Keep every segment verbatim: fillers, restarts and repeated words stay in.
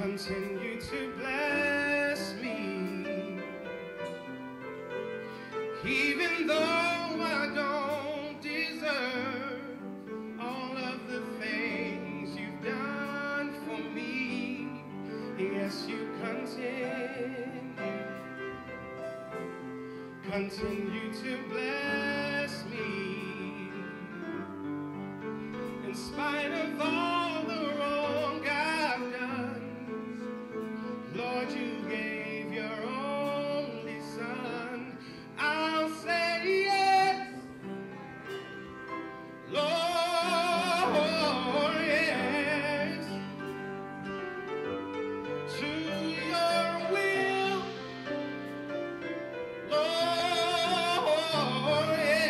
continue to bless me, even though I don't deserve all of the things you've done for me. Yes, you continue, continue to bless me, in spite of all. Oh, yeah.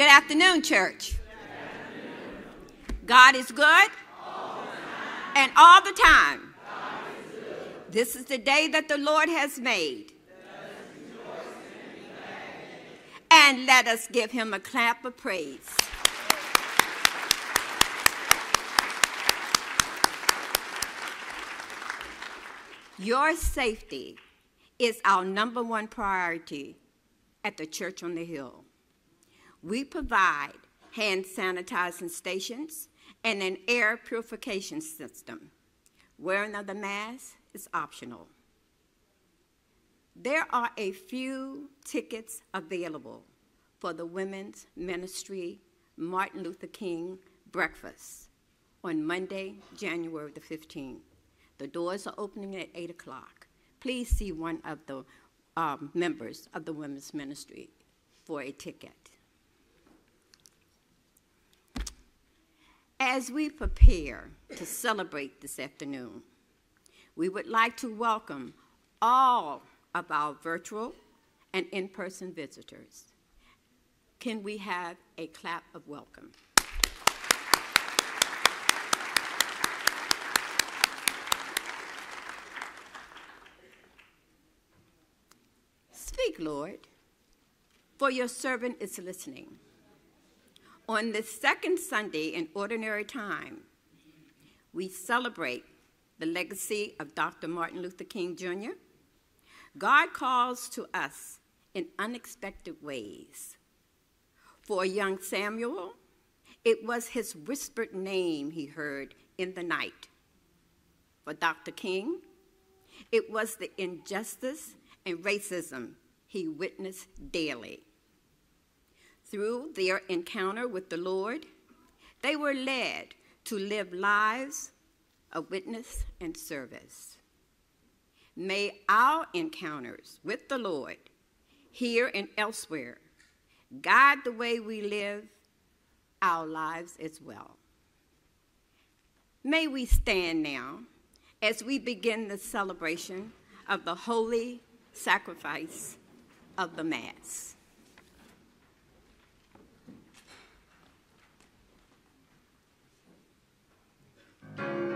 Good afternoon, church. Good afternoon. God is good all the time. And all the time. God is good. This is the day that the Lord has made. Let us rejoice and be glad. And let us give him a clap of praise. Your safety is our number one priority at the Church on the Hill. We provide hand sanitizing stations and an air purification system. Wearing of the mask is optional. There are a few tickets available for the Women's Ministry Martin Luther King breakfast on Monday, January the fifteenth. The doors are opening at eight o'clock. Please see one of the um, members of the women's ministry for a ticket. As we prepare to celebrate this afternoon, we would like to welcome all of our virtual and in-person visitors. Can we have a clap of welcome? Speak, Lord, for your servant is listening. On the second Sunday in Ordinary Time, we celebrate the legacy of Doctor Martin Luther King, Junior God calls to us in unexpected ways. For young Samuel, it was his whispered name he heard in the night. For Doctor King, it was the injustice and racism he witnessed daily. Through their encounter with the Lord, they were led to live lives of witness and service. May our encounters with the Lord, here and elsewhere, guide the way we live our lives as well. May we stand now as we begin the celebration of the holy sacrifice of the Mass. Oh,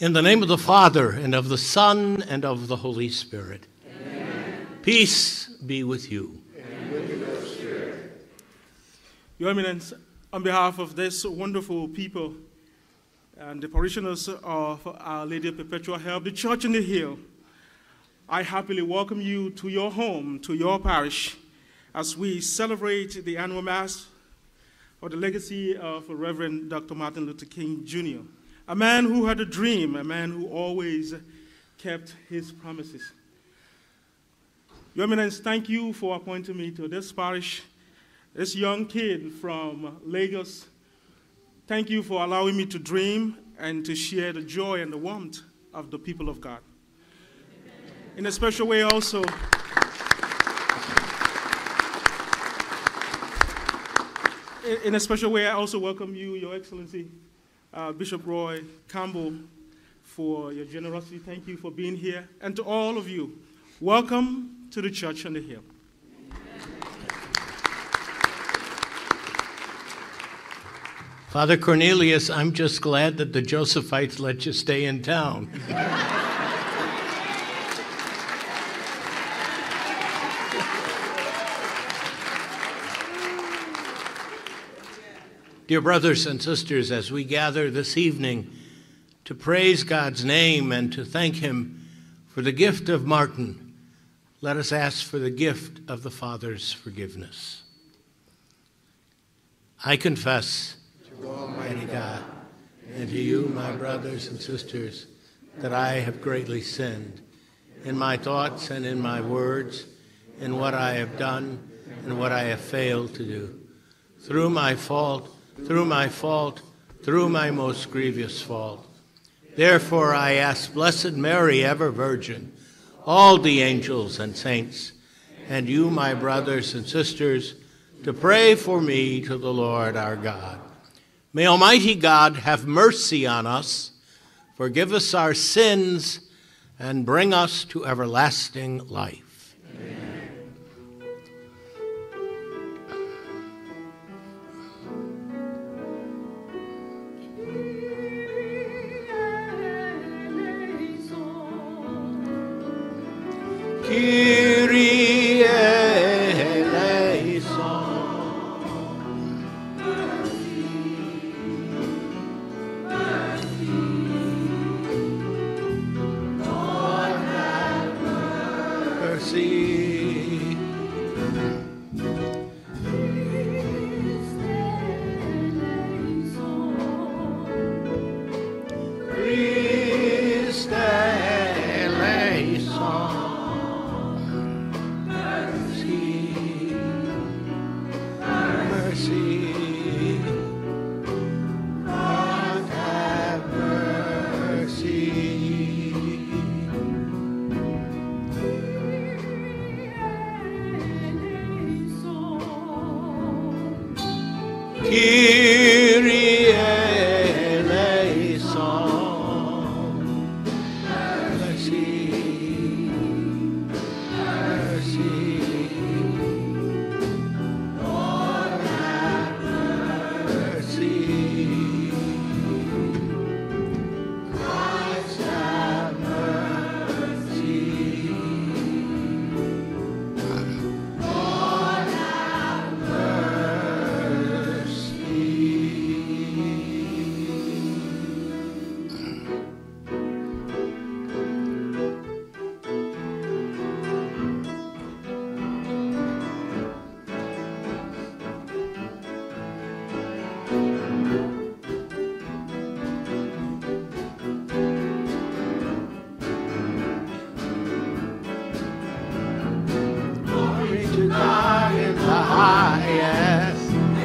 In the name of the Father, and of the Son, and of the Holy Spirit. Amen. Peace be with you. And with your spirit. Your Eminence, on behalf of this wonderful people and the parishioners of Our Lady of Perpetual Help, the Church on the Hill, I happily welcome you to your home, to your parish, as we celebrate the annual Mass for the legacy of Reverend Doctor Martin Luther King, Junior, a man who had a dream, a man who always kept his promises. Your Eminence, thank you for appointing me to this parish, this young kid from Lagos. Thank you for allowing me to dream and to share the joy and the warmth of the people of God. In a special way also, in a special way, I also welcome you, Your Excellency, uh, Bishop Roy Campbell, for your generosity. Thank you for being here. And to all of you, welcome to the Church on the Hill. Father Cornelius, I'm just glad that the Josephites let you stay in town. Dear brothers and sisters, as we gather this evening to praise God's name and to thank him for the gift of Martin, let us ask for the gift of the Father's forgiveness. I confess to Almighty God and to you, my brothers and sisters, that I have greatly sinned in my thoughts and in my words, in what I have done and what I have failed to do, through my fault, through my fault, through my most grievous fault. Therefore I ask Blessed Mary, ever Virgin, all the angels and saints, and you, my brothers and sisters, to pray for me to the Lord our God. May Almighty God have mercy on us, forgive us our sins, and bring us to everlasting life. Kyrie eleison. Mercy, mercy, Lord have mercy. Christe eleison. Kyrie eleison, mercy, mercy, Lord have mercy, Christ have mercy, Lord have mercy. Glory to God in the highest, and on earth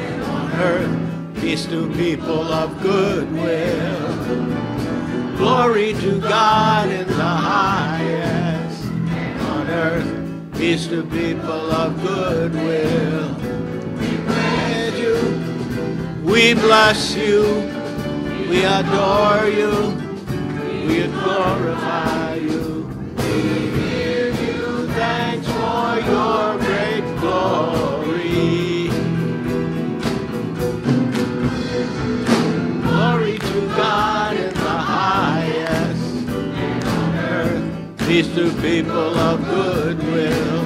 peace to people of goodwill. Glory to God in the highest, and on earth peace to people of goodwill. We praise you, we bless you, we adore you, we glorify you, we give you thanks for your great glory. Glory to God in the highest, peace to people of goodwill.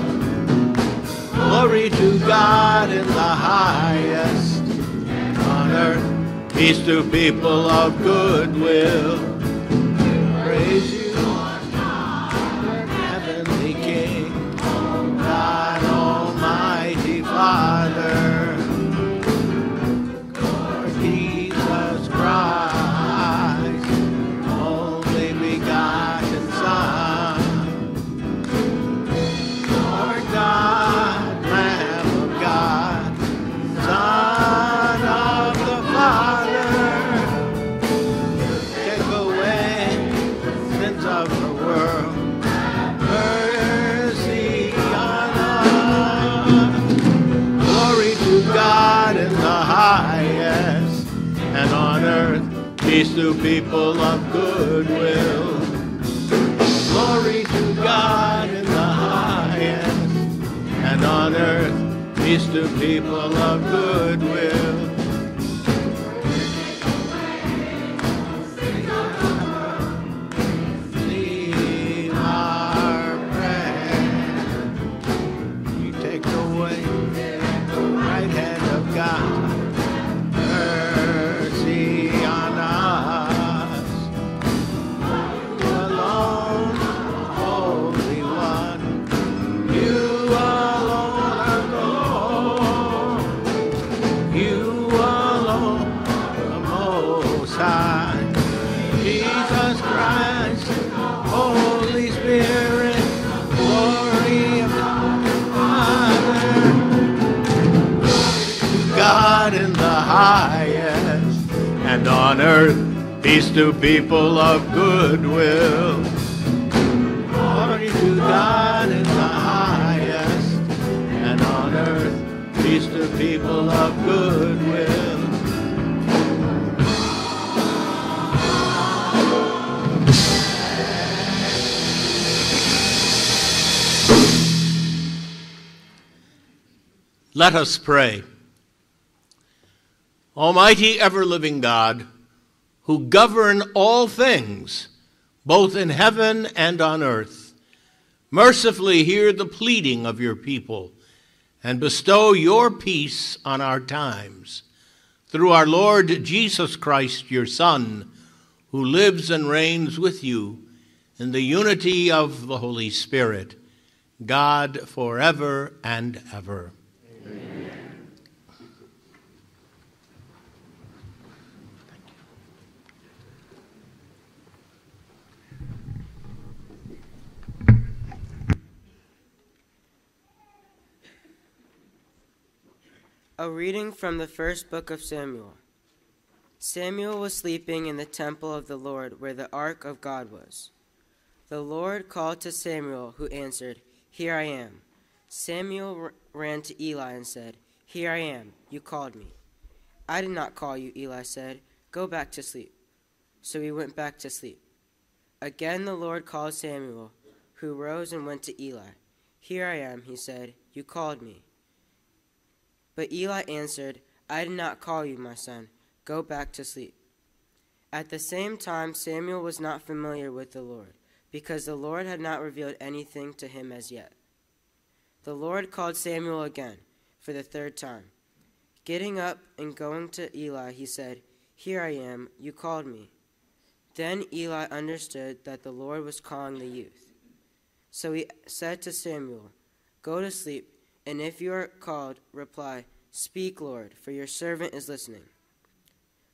Glory to God in the highest, and on earth peace to people of goodwill. Praise you, Lord God, heavenly King, O God, Almighty Father, Lord Jesus Christ. Peace to people of goodwill. Glory to God in the highest, and on earth peace to people of goodwill. Highest, and on earth peace to people of goodwill. Glory to God in the highest, and on earth peace to people of goodwill. Let us pray. Almighty, ever-living God, who govern all things, both in heaven and on earth, mercifully hear the pleading of your people and bestow your peace on our times. Through our Lord Jesus Christ, your Son, who lives and reigns with you in the unity of the Holy Spirit, God forever and ever. A reading from the first book of Samuel. Samuel was sleeping in the temple of the Lord where the ark of God was. The Lord called to Samuel, who answered, "Here I am." Samuel ran to Eli and said, "Here I am, you called me." "I did not call you," Eli said. "Go back to sleep." So he went back to sleep. Again the Lord called Samuel, who rose and went to Eli. "Here I am," he said, "you called me." But Eli answered, "I did not call you, my son. Go back to sleep." At the same time, Samuel was not familiar with the Lord, because the Lord had not revealed anything to him as yet. The Lord called Samuel again, for the third time. Getting up and going to Eli, he said, "Here I am, you called me." Then Eli understood that the Lord was calling the youth. So he said to Samuel, "Go to sleep. And if you are called, reply, 'Speak, Lord, for your servant is listening.'"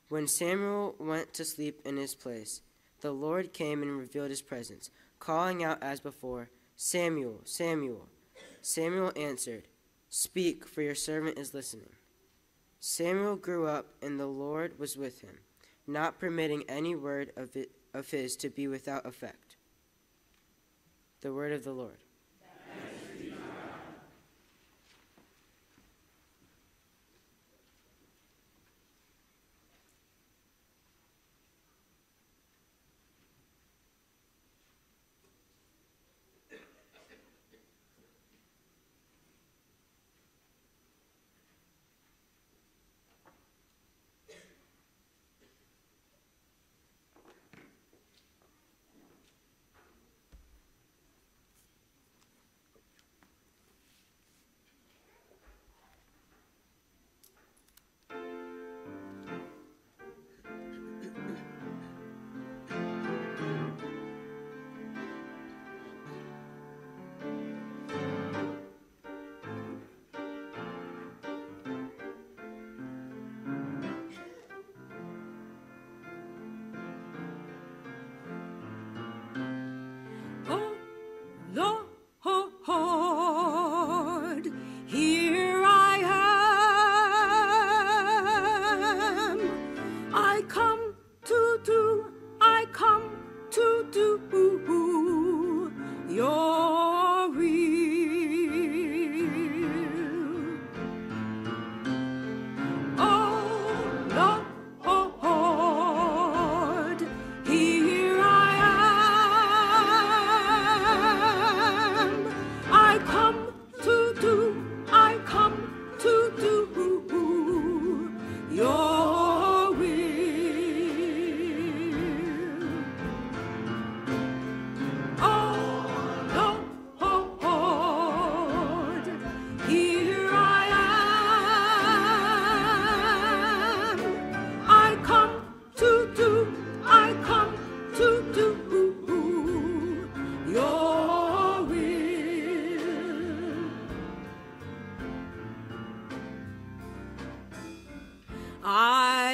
When Samuel went to sleep in his place, the Lord came and revealed his presence, calling out as before, "Samuel, Samuel." Samuel answered, "Speak, for your servant is listening." Samuel grew up, and the Lord was with him, not permitting any word of, it, of his to be without effect. The word of the Lord.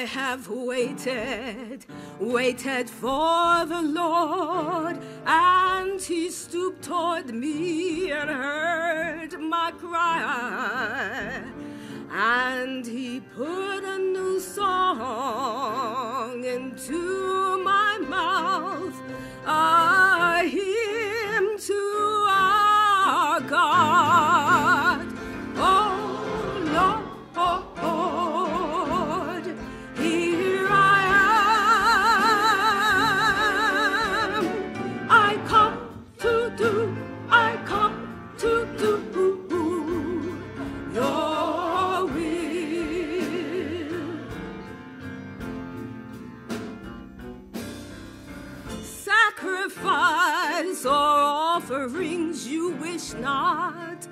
I have waited, waited for the Lord, and he stooped toward me and heard my cry, and he put a new song into my mouth, a hymn to our God. Oh Lord, sacrifice or offerings you wish not,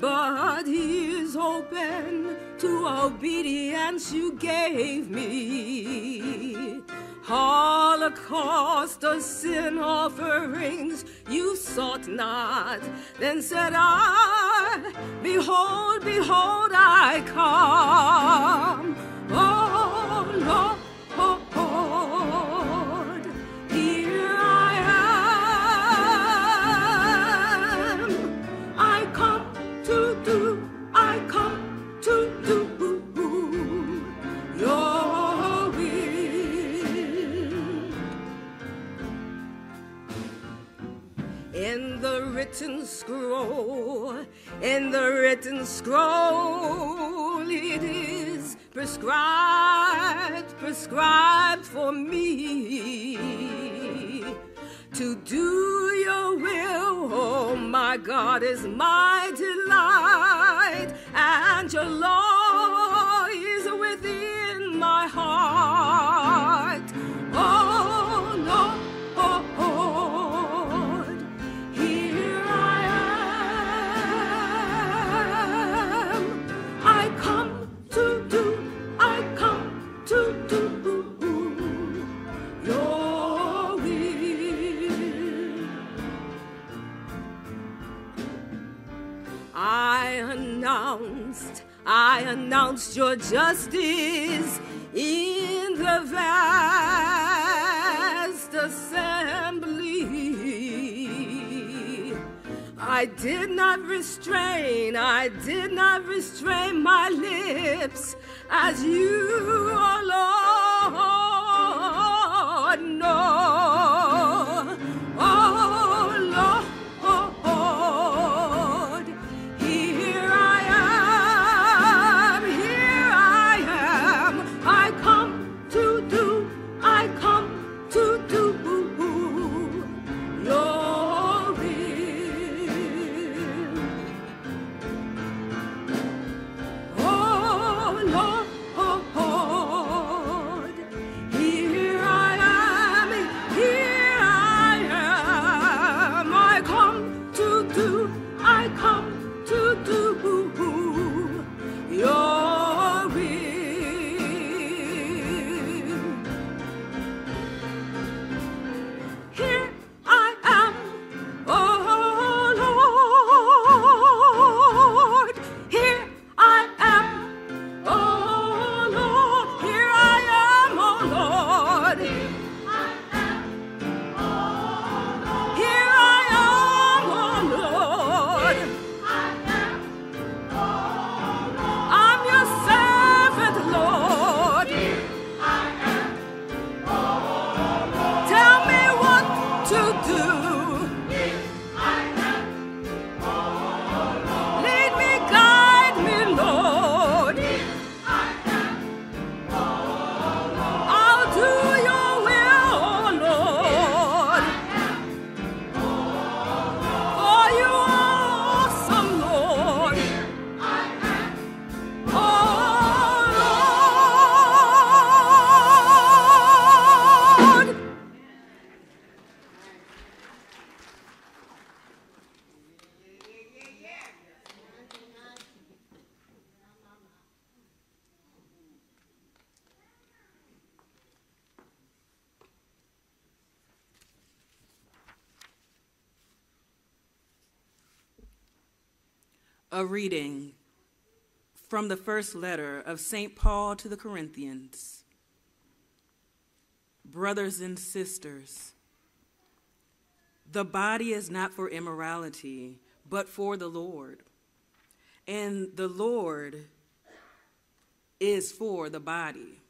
but he is open to obedience you gave me. Holocaust or sin offerings you sought not. Then said I, behold, behold, I come. Oh, Lord. In the written scroll, in the written scroll, it is prescribed, prescribed for me to do your will. Oh, my God is my delight, and your law is within my heart. Oh, Lord. I announced your justice in the vast assembly. I did not restrain, I did not restrain my lips as you, oh Lord, know. Oh Lord. A reading from the first letter of Saint Paul to the Corinthians, Brothers and sisters, the body is not for immorality, but for the Lord. And the Lord is for the body.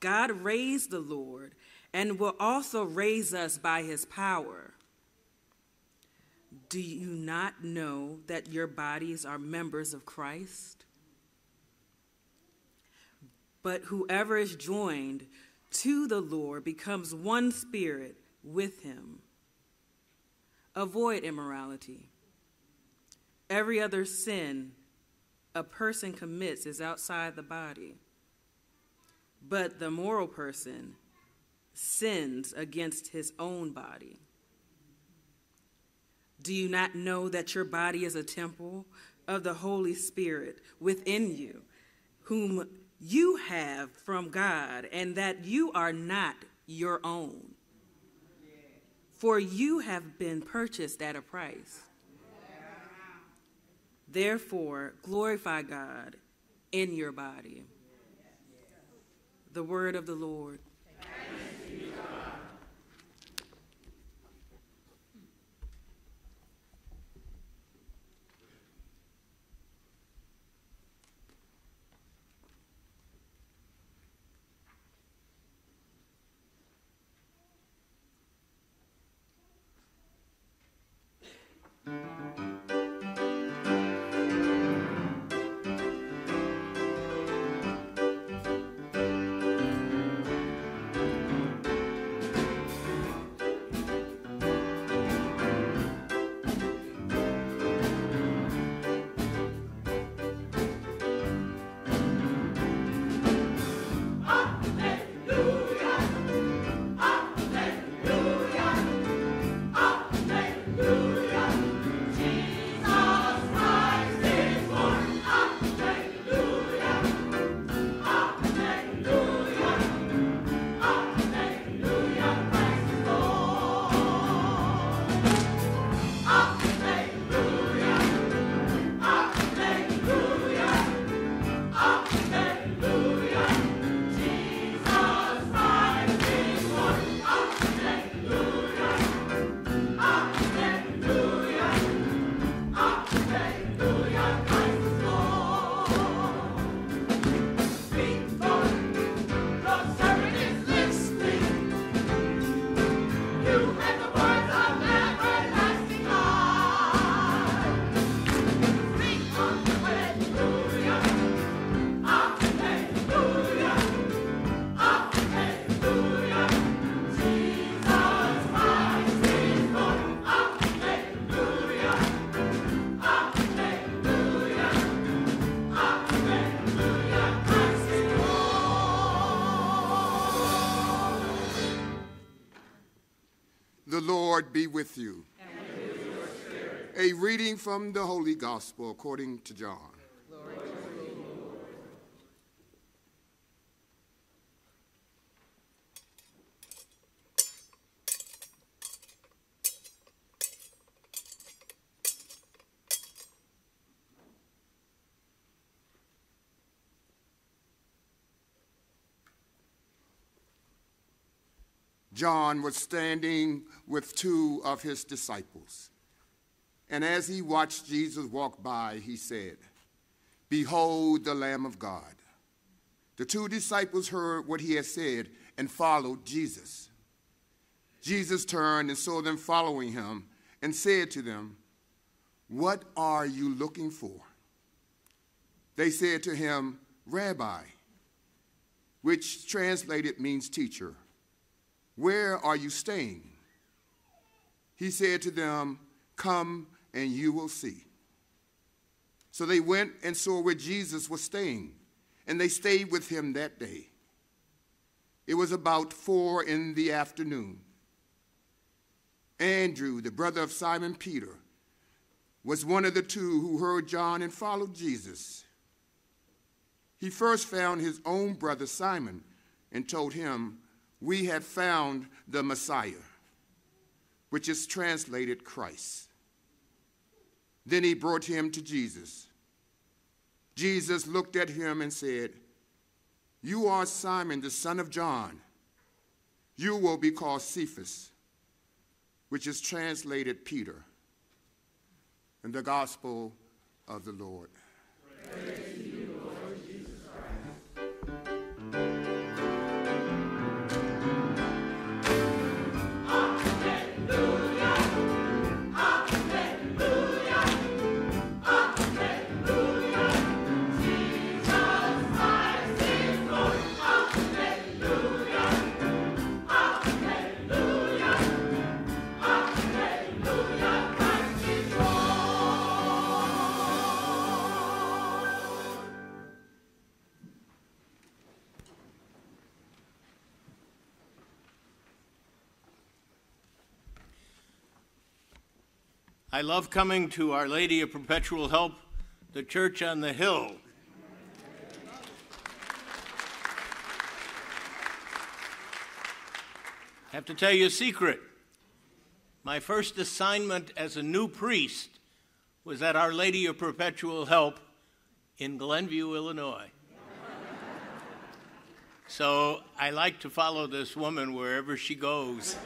God raised the Lord and will also raise us by his power. Do you not know that your bodies are members of Christ? But whoever is joined to the Lord becomes one spirit with him. Avoid immorality. Every other sin a person commits is outside the body, but the moral person sins against his own body. Do you not know that your body is a temple of the Holy Spirit within you, whom you have from God, and that you are not your own? For you have been purchased at a price. Therefore, glorify God in your body. The word of the Lord. Be with you. And with your spirit. A reading from the Holy Gospel according to John. Glory to you, Lord. John was standing with two of his disciples. And as he watched Jesus walk by, he said, "Behold the Lamb of God." The two disciples heard what he had said and followed Jesus. Jesus turned and saw them following him and said to them, "What are you looking for?" They said to him, "Rabbi," which translated means teacher, "where are you staying?" He said to them, "Come and you will see." So they went and saw where Jesus was staying, and they stayed with him that day. It was about four in the afternoon. Andrew, the brother of Simon Peter, was one of the two who heard John and followed Jesus. He first found his own brother Simon and told him, "We have found the Messiah," which is translated Christ. Then he brought him to Jesus. Jesus looked at him and said, You are Simon, the son of John. You will be called Cephas, which is translated Peter, in the gospel of the Lord. Praise to you, Lord Jesus Christ. I love coming to Our Lady of Perpetual Help, the Church on the Hill. I have to tell you a secret. My first assignment as a new priest was at Our Lady of Perpetual Help in Glenview, Illinois. So I like to follow this woman wherever she goes.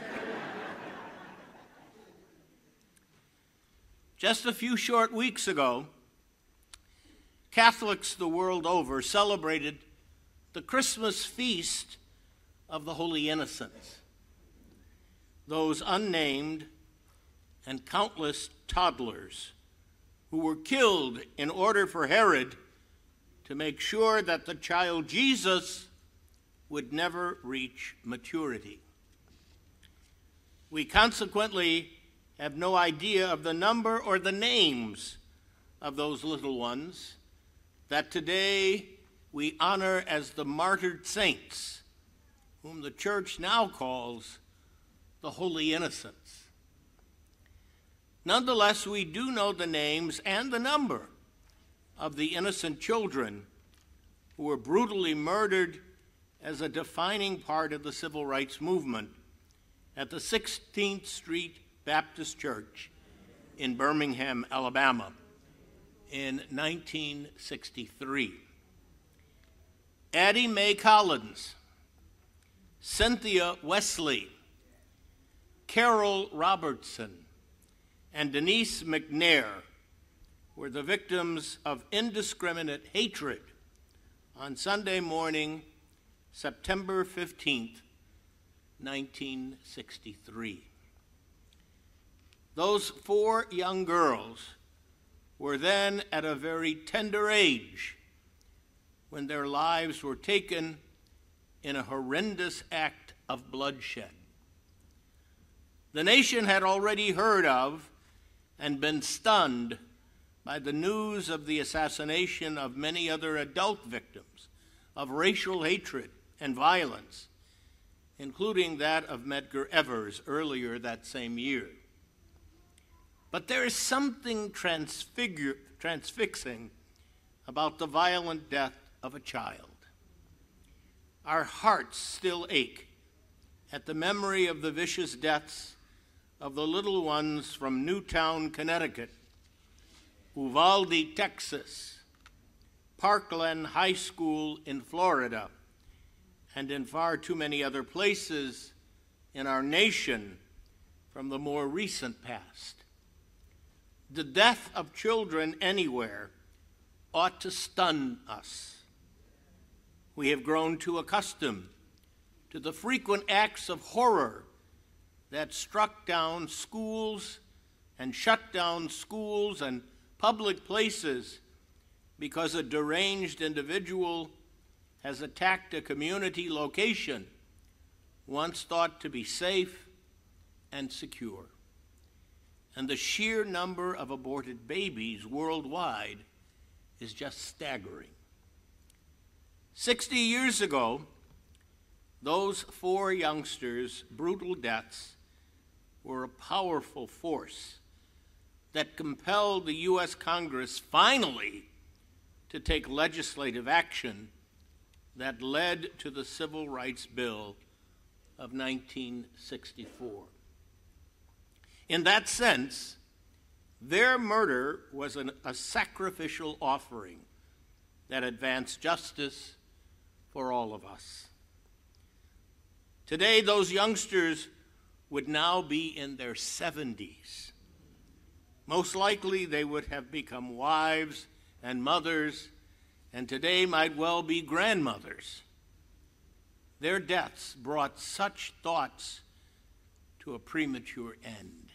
Just a few short weeks ago, Catholics the world over celebrated the Christmas feast of the Holy Innocents, those unnamed and countless toddlers who were killed in order for Herod to make sure that the child Jesus would never reach maturity. We consequently have no idea of the number or the names of those little ones that today we honor as the martyred saints, whom the Church now calls the Holy Innocents. Nonetheless, we do know the names and the number of the innocent children who were brutally murdered as a defining part of the civil rights movement at the sixteenth Street Baptist Church in Birmingham, Alabama, in nineteen sixty-three. Addie Mae Collins, Cynthia Wesley, Carol Robertson, and Denise McNair were the victims of indiscriminate hatred on Sunday morning, September fifteenth, nineteen sixty-three. Those four young girls were then at a very tender age when their lives were taken in a horrendous act of bloodshed. The nation had already heard of and been stunned by the news of the assassination of many other adult victims of racial hatred and violence, including that of Medgar Evers earlier that same year. But there is something transfixing about the violent death of a child. Our hearts still ache at the memory of the vicious deaths of the little ones from Newtown, Connecticut, Uvalde, Texas, Parkland High School in Florida, and in far too many other places in our nation from the more recent past. The death of children anywhere ought to stun us. We have grown too accustomed to the frequent acts of horror that struck down schools and shut down schools and public places because a deranged individual has attacked a community location once thought to be safe and secure. And the sheer number of aborted babies worldwide is just staggering. Sixty years ago, those four youngsters' brutal deaths were a powerful force that compelled the U S Congress finally to take legislative action that led to the Civil Rights Bill of nineteen sixty-four. In that sense, their murder was an, a sacrificial offering that advanced justice for all of us. Today, those youngsters would now be in their seventies. Most likely, they would have become wives and mothers, and today might well be grandmothers. Their deaths brought such thoughts to a premature end.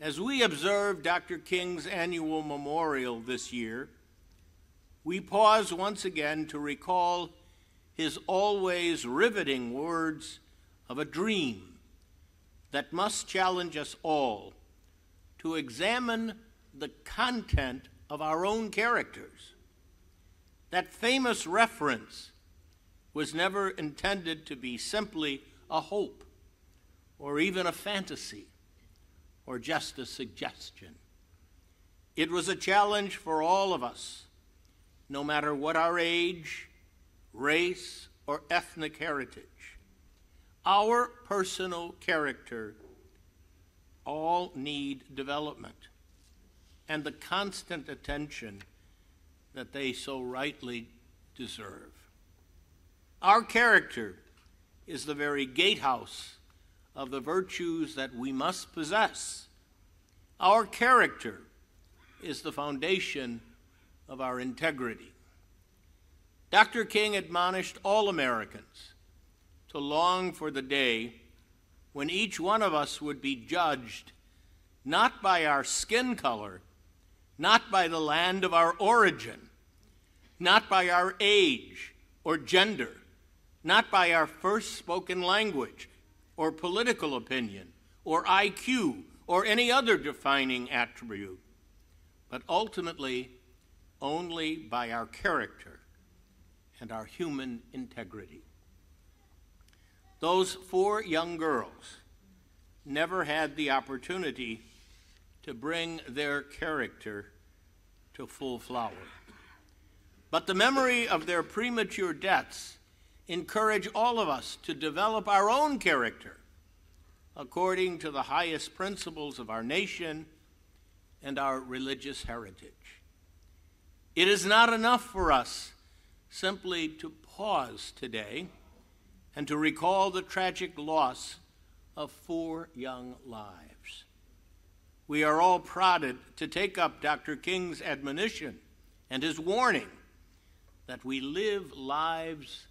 As we observe Doctor King's annual memorial this year, we pause once again to recall his always riveting words of a dream that must challenge us all to examine the content of our own characters. That famous reference was never intended to be simply a hope or even a fantasy, or just a suggestion. It was a challenge for all of us, no matter what our age, race, or ethnic heritage. Our personal character all need development and the constant attention that they so rightly deserve. Our character is the very gatehouse of the virtues that we must possess. Our character is the foundation of our integrity. Doctor King admonished all Americans to long for the day when each one of us would be judged not by our skin color, not by the land of our origin, not by our age or gender, not by our first spoken language, or political opinion, or I Q, or any other defining attribute, but ultimately only by our character and our human integrity. Those four young girls never had the opportunity to bring their character to full flower. But the memory of their premature deaths encourage all of us to develop our own character according to the highest principles of our nation and our religious heritage. It is not enough for us simply to pause today and to recall the tragic loss of four young lives. We are all prodded to take up Doctor King's admonition and his warning that we live lives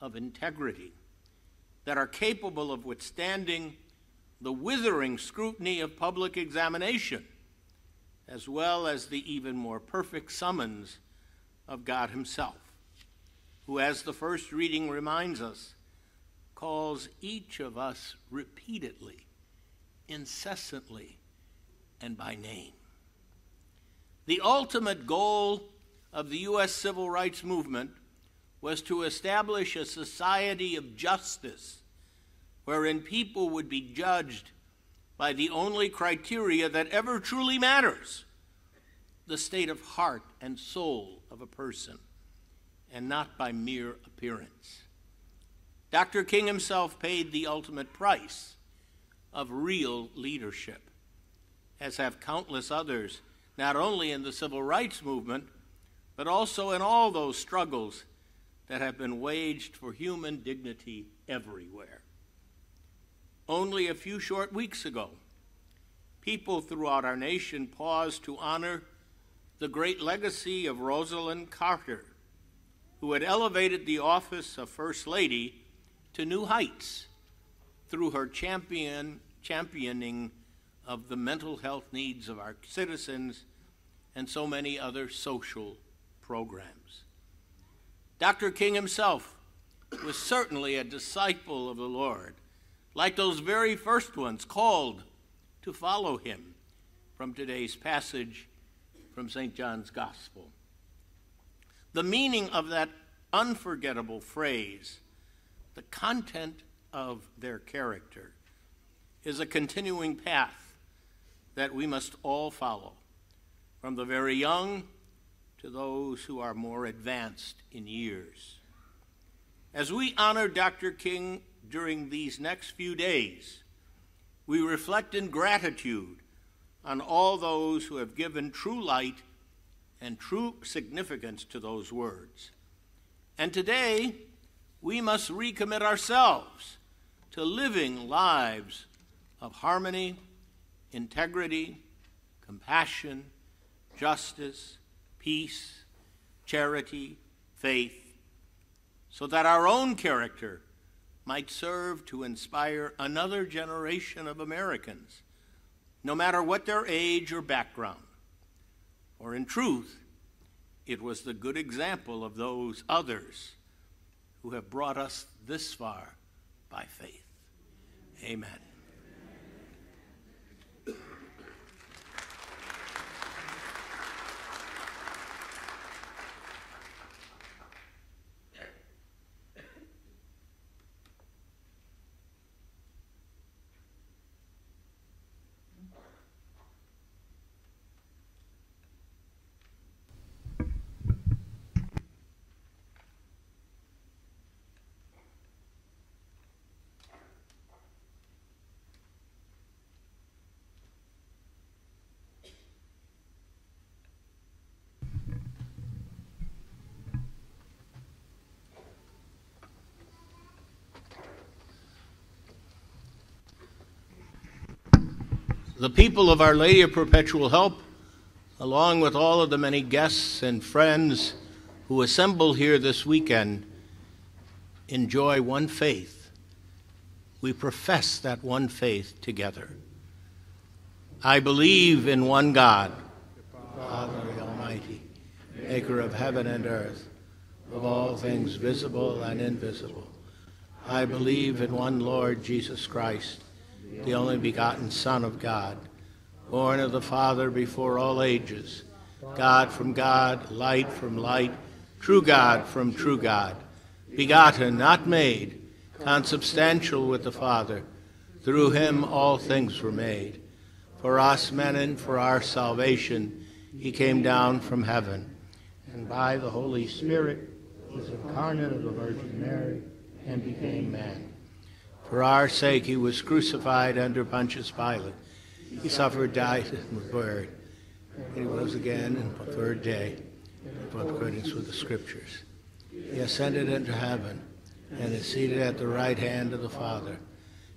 of integrity that are capable of withstanding the withering scrutiny of public examination, as well as the even more perfect summons of God himself, who, as the first reading reminds us, calls each of us repeatedly, incessantly, and by name. The ultimate goal of the U S Civil Rights Movement was to establish a society of justice wherein people would be judged by the only criteria that ever truly matters, the state of heart and soul of a person, and not by mere appearance. Doctor King himself paid the ultimate price of real leadership, as have countless others, not only in the Civil Rights Movement, but also in all those struggles that have been waged for human dignity everywhere. Only a few short weeks ago, people throughout our nation paused to honor the great legacy of Rosalynn Carter, who had elevated the office of First Lady to new heights through her champion, championing of the mental health needs of our citizens and so many other social programs. Doctor King himself was certainly a disciple of the Lord, like those very first ones called to follow him from today's passage from Saint John's Gospel. The meaning of that unforgettable phrase, the content of their character, is a continuing path that we must all follow, from the very young to those who are more advanced in years. As we honor Doctor King during these next few days, we reflect in gratitude on all those who have given true light and true significance to those words, And today, we must recommit ourselves to living lives of harmony, integrity, compassion, justice, peace, charity, faith, so that our own character might serve to inspire another generation of Americans, no matter what their age or background. For in truth, it was the good example of those others who have brought us this far by faith. Amen. The people of Our Lady of Perpetual Help, along with all of the many guests and friends who assemble here this weekend, enjoy one faith. We profess that one faith together. I believe in one God, Father Almighty, maker of heaven and earth, of all things visible and invisible. I believe in one Lord Jesus Christ, the only begotten Son of God, born of the Father before all ages, God from God, light from light, true God from true God, begotten, not made, consubstantial with the Father. Through him all things were made. For us men and for our salvation, he came down from heaven. And by the Holy Spirit was incarnate of the Virgin Mary and became man. For our sake, he was crucified under Pontius Pilate. He suffered, died, and was buried. He rose again on the third day, in accordance with the Scriptures. He ascended into heaven and is seated at the right hand of the Father.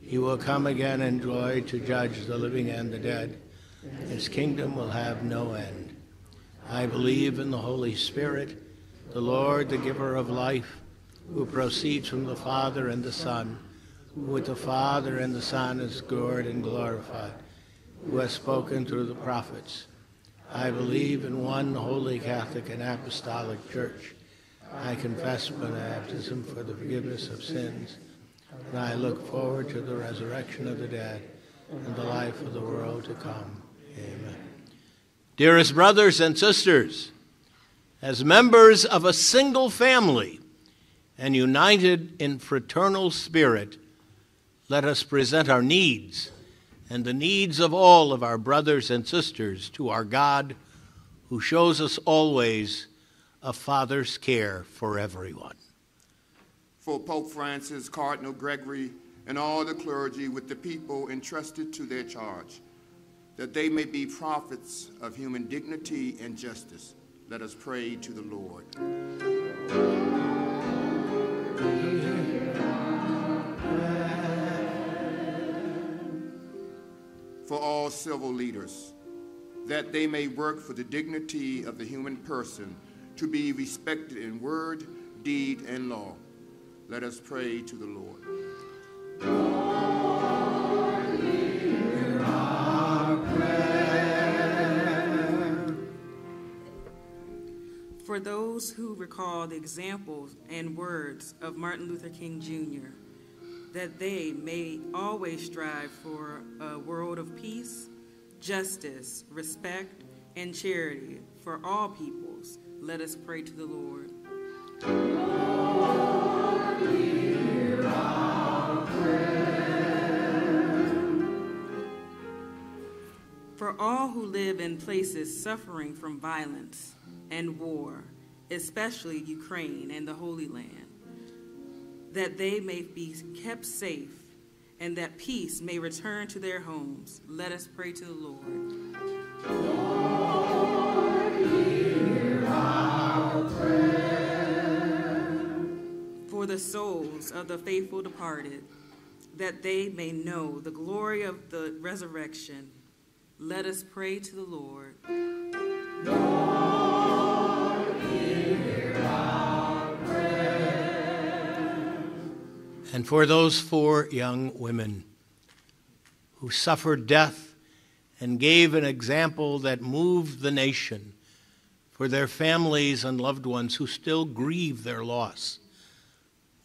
He will come again in glory to judge the living and the dead. His kingdom will have no end. I believe in the Holy Spirit, the Lord, the giver of life, who proceeds from the Father and the Son, with the Father and the Son is adored and glorified, who has spoken through the prophets. I believe in one holy Catholic and apostolic church. I confess my baptism for the forgiveness of sins, and I look forward to the resurrection of the dead and the life of the world to come. Amen. Dearest brothers and sisters, as members of a single family and united in fraternal spirit, let us present our needs and the needs of all of our brothers and sisters to our God, who shows us always a Father's care for everyone. For Pope Francis, Cardinal Gregory, and all the clergy with the people entrusted to their charge, that they may be prophets of human dignity and justice, let us pray to the Lord. For all civil leaders, that they may work for the dignity of the human person, to be respected in word, deed, and law. Let us pray to the Lord. Lord, hear our prayer. For those who recall the examples and words of Martin Luther King, Junior, that they may always strive for a world of peace, justice, respect, and charity for all peoples. Let us pray to the Lord. Lord, hear our prayer. For all who live in places suffering from violence and war, especially Ukraine and the Holy Land, that they may be kept safe and that peace may return to their homes. Let us pray to the Lord. Lord, hear our prayer. the souls of the faithful departed, that they may know the glory of the resurrection. Let us pray to the Lord. Lord, hear our prayer. And for those four young women who suffered death and gave an example that moved the nation, for their families and loved ones who still grieve their loss,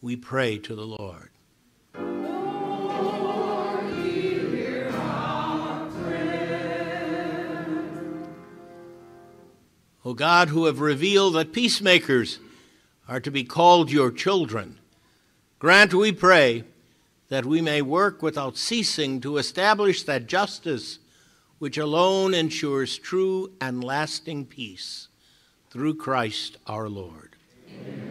we pray to the Lord. Lord, hear our prayer. O God, who have revealed that peacemakers are to be called your children, grant, we pray, that we may work without ceasing to establish that justice which alone ensures true and lasting peace. Through Christ our Lord. Amen.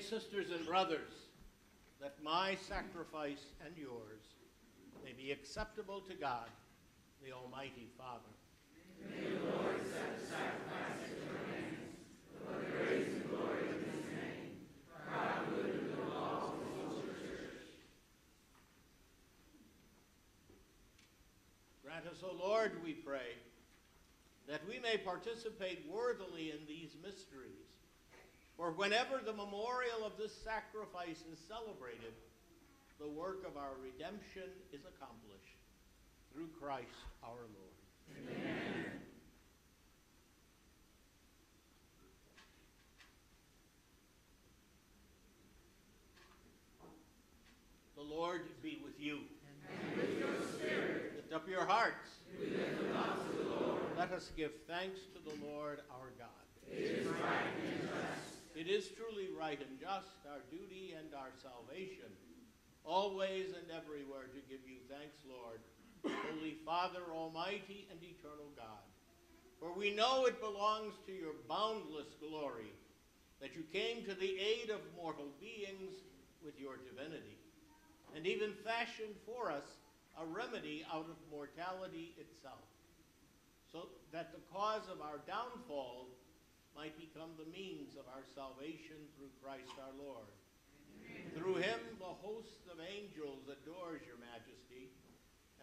say, sisters and brothers, that my sacrifice and yours may be acceptable to God, the Almighty Father. May the Lord accept the sacrifice at your hands, for the grace and glory of his name, for our good and the law of the whole church. Grant us, O Lord, we pray, that we may participate worthily in these mysteries. For whenever the memorial of this sacrifice is celebrated, the work of our redemption is accomplished through Christ our Lord. Amen. The Lord be with you. And with your spirit. Lift up your hearts. We lift them up to the Lord. Let us give thanks to the Lord our God. It is right and just. It is truly right and just, our duty and our salvation, always and everywhere to give you thanks, Lord, Holy Father, Almighty and Eternal God. For we know it belongs to your boundless glory that you came to the aid of mortal beings with your divinity, and even fashioned for us a remedy out of mortality itself, so that the cause of our downfall might become the means of our salvation through Christ our Lord. Amen. Through him, the host of angels adores your majesty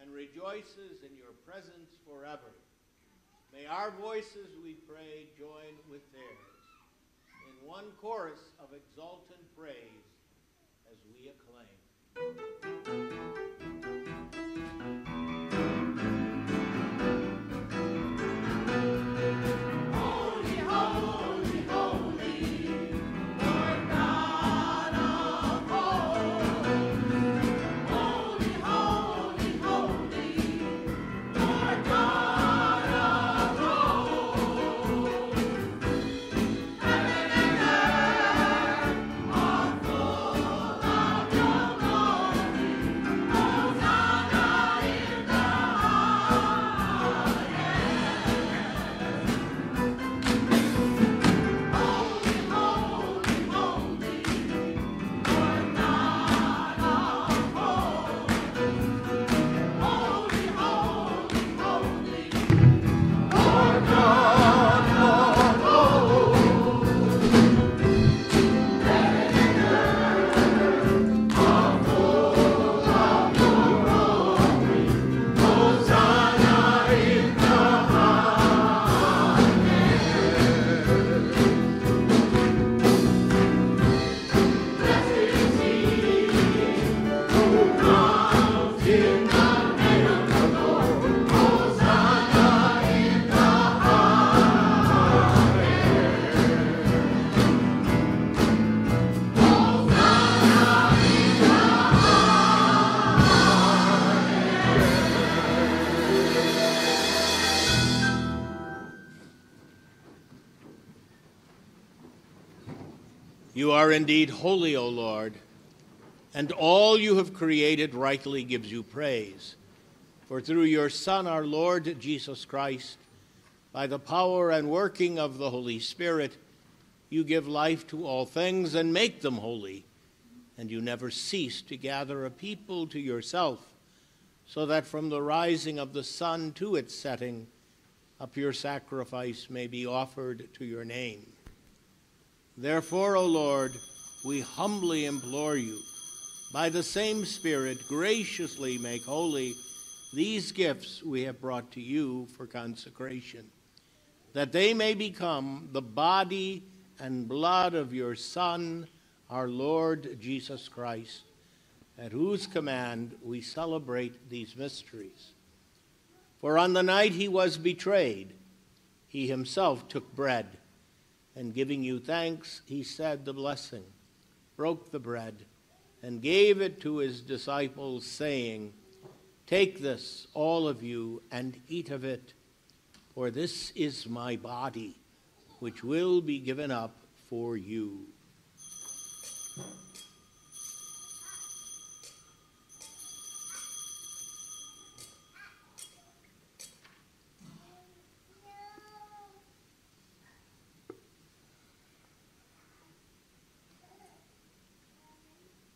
and rejoices in your presence forever. May our voices, we pray, join with theirs in one chorus of exultant praise as we acclaim. You are indeed holy, O Lord, and all you have created rightly gives you praise. For through your Son, our Lord Jesus Christ, by the power and working of the Holy Spirit, you give life to all things and make them holy, and you never cease to gather a people to yourself, so that from the rising of the sun to its setting, a pure sacrifice may be offered to your name. Therefore, O Lord, we humbly implore you, by the same Spirit, graciously make holy these gifts we have brought to you for consecration, that they may become the body and blood of your Son, our Lord Jesus Christ, at whose command we celebrate these mysteries. For on the night he was betrayed, he himself took bread, and giving you thanks, he said the blessing, broke the bread, and gave it to his disciples, saying, "Take this, all of you, and eat of it, for this is my body, which will be given up for you."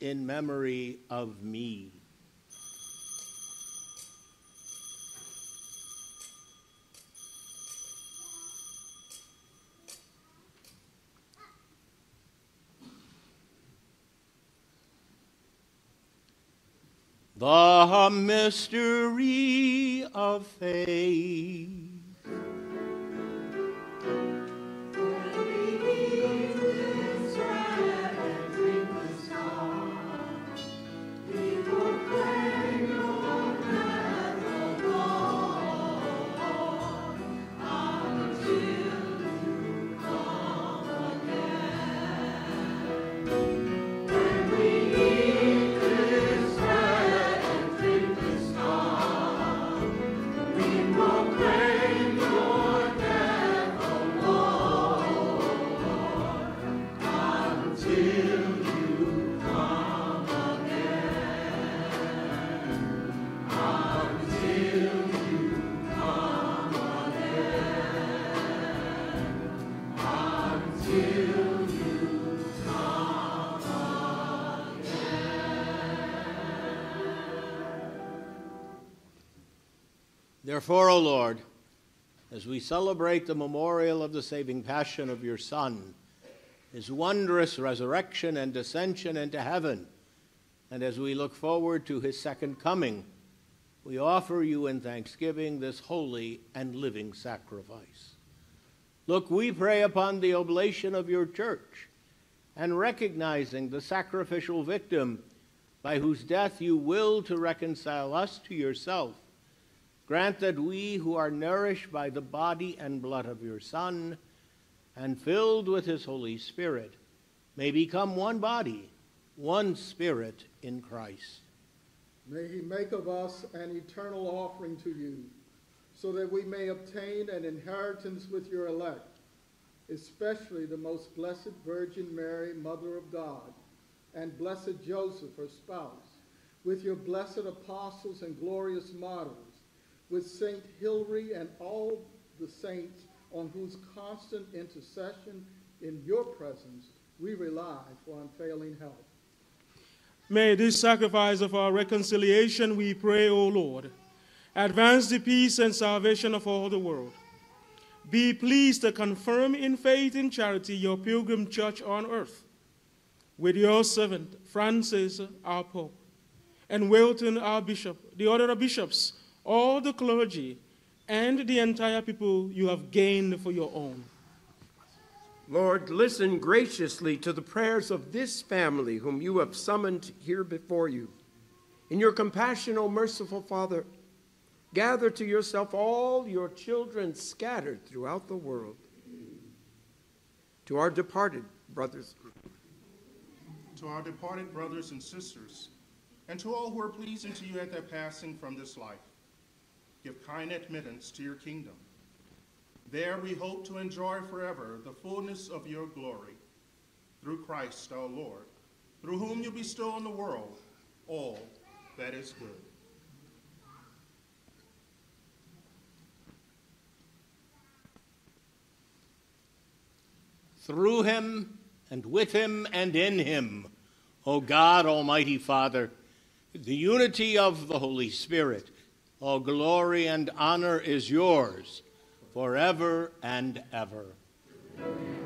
in memory of me." The mystery of faith. Therefore, O Lord, as we celebrate the memorial of the saving passion of your Son, his wondrous resurrection and ascension into heaven, and as we look forward to his second coming, we offer you in thanksgiving this holy and living sacrifice. Look, we pray, upon the oblation of your church, and recognizing the sacrificial victim by whose death you will to reconcile us to yourself, grant that we who are nourished by the body and blood of your Son and filled with his Holy Spirit may become one body, one spirit in Christ. May he make of us an eternal offering to you, so that we may obtain an inheritance with your elect, especially the most blessed Virgin Mary, Mother of God, and blessed Joseph, her spouse, with your blessed apostles and glorious martyrs, with Saint Hilary and all the saints on whose constant intercession in your presence we rely for unfailing help. May this sacrifice of our reconciliation, we pray, O Lord, advance the peace and salvation of all the world. Be pleased to confirm in faith and charity your pilgrim church on earth, with your servant Francis, our Pope, and Wilton, our Bishop, the order of bishops, all the clergy, and the entire people you have gained for your own. Lord, listen graciously to the prayers of this family whom you have summoned here before you. In your compassion, O merciful Father, gather to yourself all your children scattered throughout the world. To our departed brothers, to our departed brothers and sisters, and to all who are pleasing to you at their passing from this life, give kind admittance to your kingdom. There we hope to enjoy forever the fullness of your glory. Through Christ our Lord, through whom you bestow on the world all that is good. Through him, and with him, and in him, O God, Almighty Father, the unity of the Holy Spirit, all glory and honor is yours, forever and ever. Amen.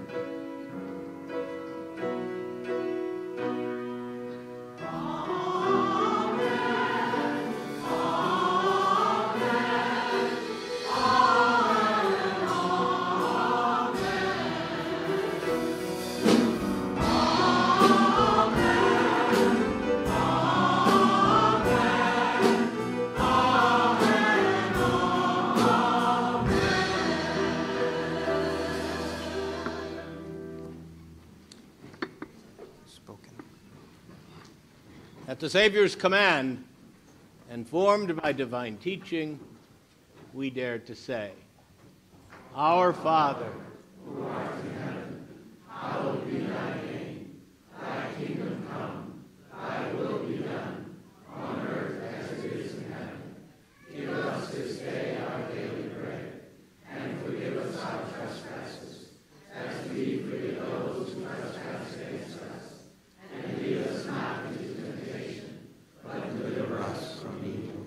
the Savior's command and formed by divine teaching, we dare to say, Our Father, who art in heaven, hallowed be thy name. Thy kingdom come, thy will be done, on earth as it is in heaven. Give us this day our daily bread, and forgive us our trespasses, as we forgive those who trespass against us. And lead us not into temptation, but deliver us from evil.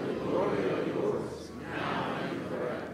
the glory are yours, now and forever.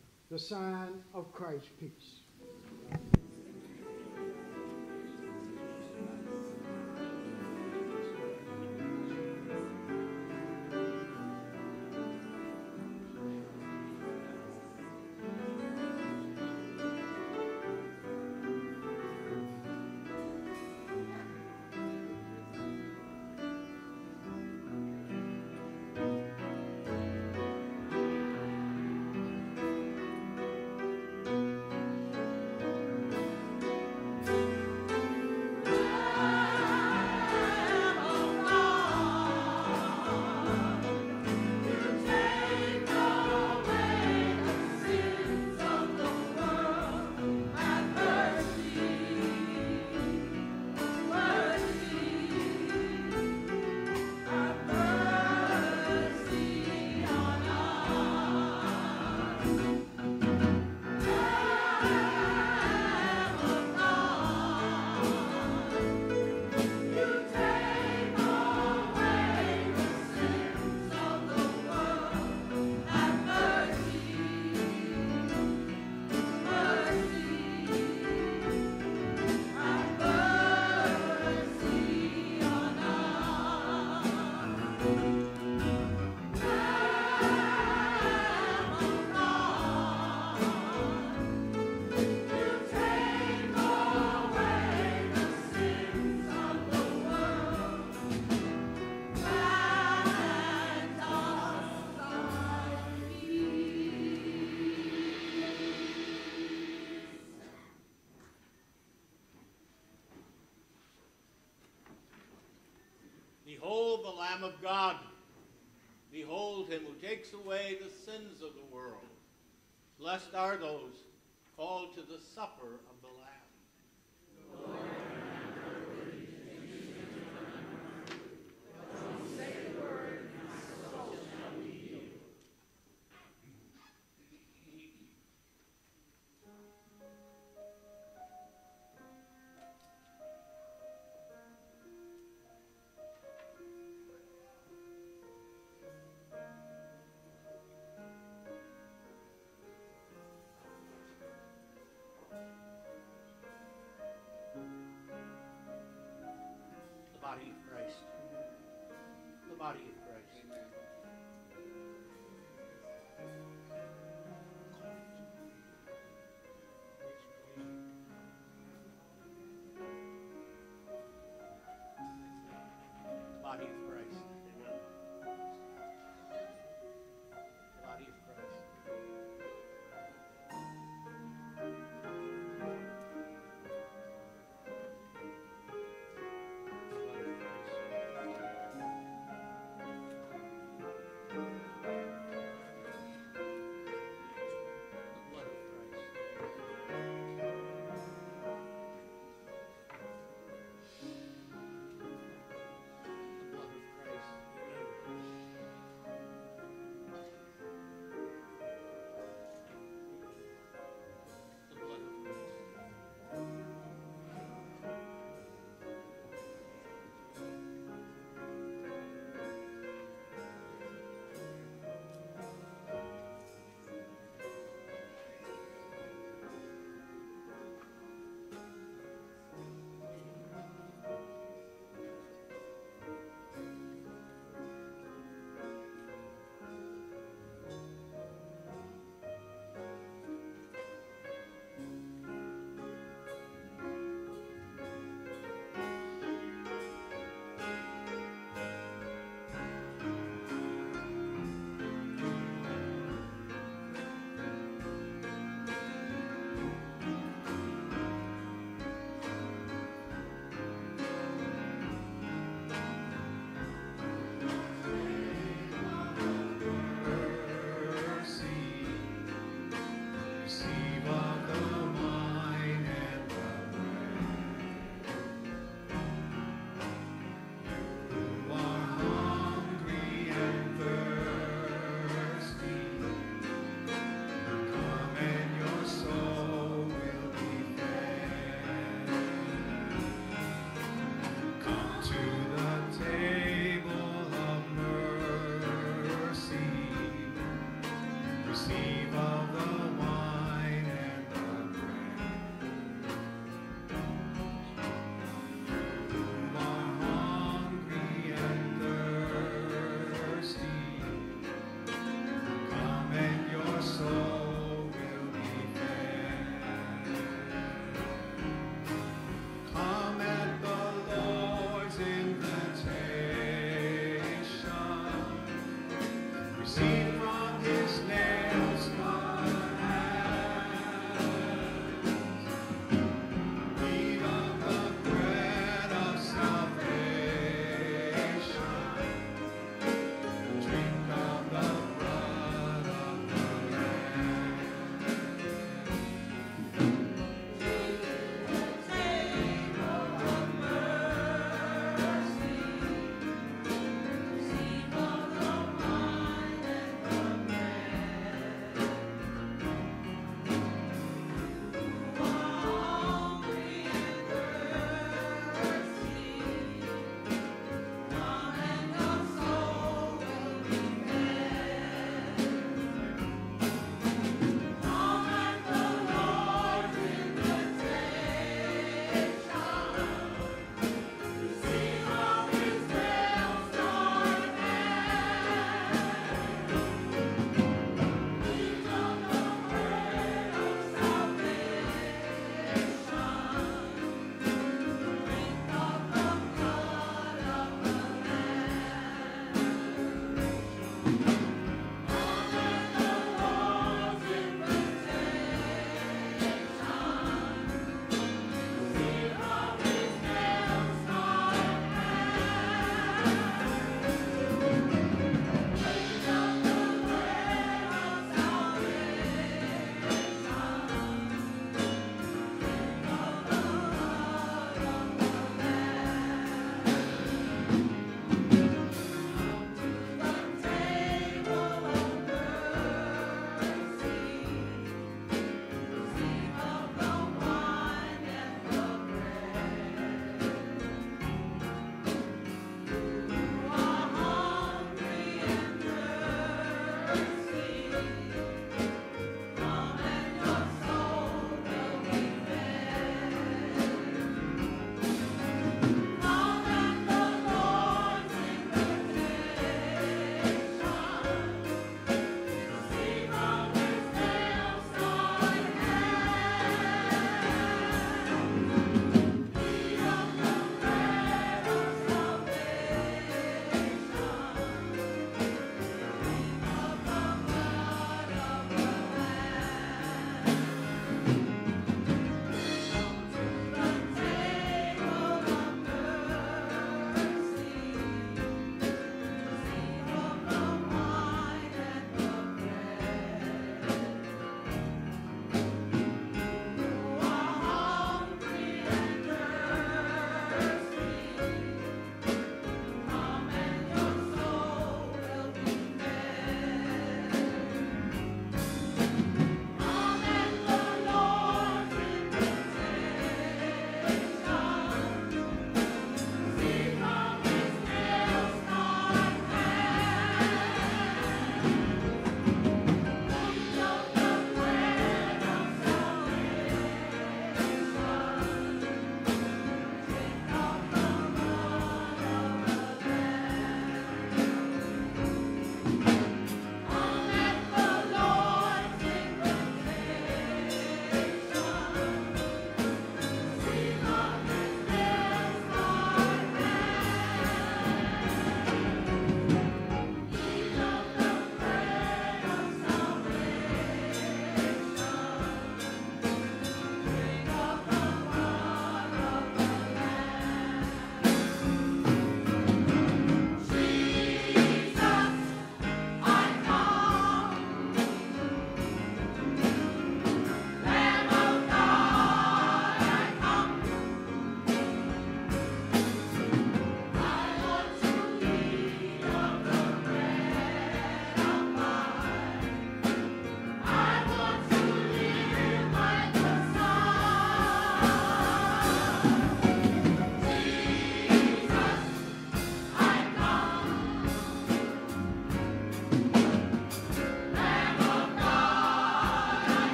the sign of Christ's peace. Behold the Lamb of God. Behold him who takes away the sins of the world. Blessed are those called to the supper of the Lamb. Lord, body of Christ. The body of Christ. The body of Christ. The blood of Christ.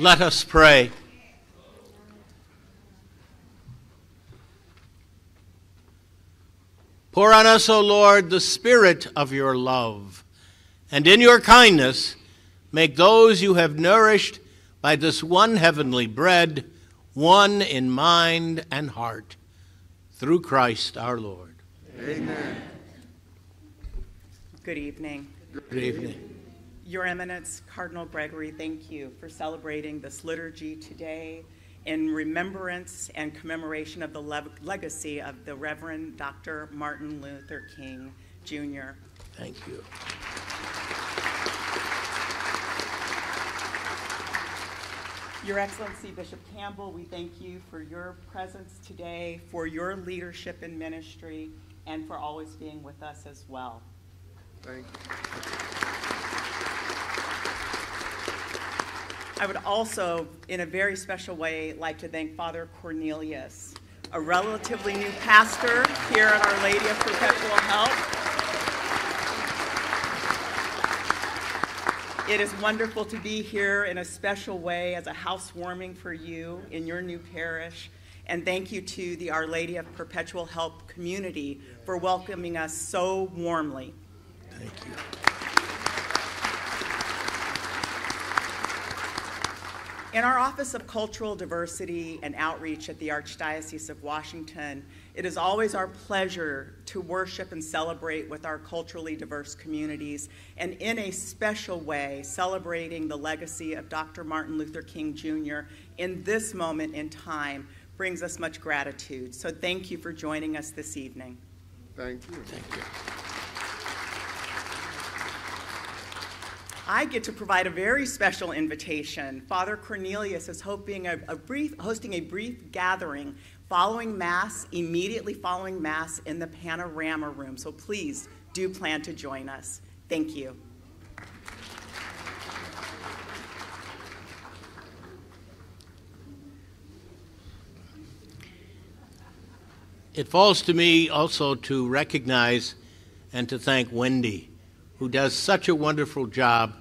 Let us pray. Pour on us, O Lord, the spirit of your love, and in your kindness make those you have nourished by this one heavenly bread, one in mind and heart, through Christ our Lord. Amen. Good evening. Good evening. Your Eminence, Cardinal Gregory, thank you for celebrating this liturgy today in remembrance and commemoration of the le legacy of the Reverend Doctor Martin Luther King, Junior Thank you. Your Excellency, Bishop Campbell, we thank you for your presence today, for your leadership in ministry, and for always being with us as well. Thank you. I would also, in a very special way, like to thank Father Cornelius, a relatively new pastor here at Our Lady of Perpetual Help. It is wonderful to be here in a special way as a housewarming for you in your new parish. And thank you to the Our Lady of Perpetual Help community for welcoming us so warmly. Thank you. In our Office of Cultural Diversity and Outreach at the Archdiocese of Washington, it is always our pleasure to worship and celebrate with our culturally diverse communities, and in a special way, celebrating the legacy of Doctor Martin Luther King, Junior in this moment in time brings us much gratitude. So thank you for joining us this evening. Thank you. Thank you. I get to provide a very special invitation. Father Cornelius is hoping a, a brief, hosting a brief gathering following Mass, immediately following Mass in the Panorama Room. So please do plan to join us. Thank you. It falls to me also to recognize and to thank Wendy, who does such a wonderful job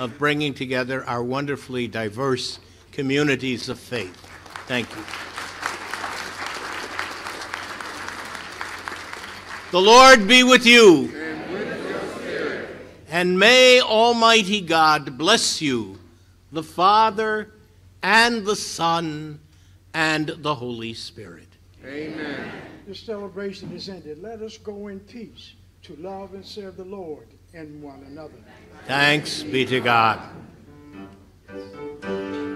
of bringing together our wonderfully diverse communities of faith. Thank you. The Lord be with you. And with your spirit. And may Almighty God bless you, the Father and the Son and the Holy Spirit. Amen. This celebration is ended. Let us go in peace to love and serve the Lord and one another. Thanks be to God. Amen.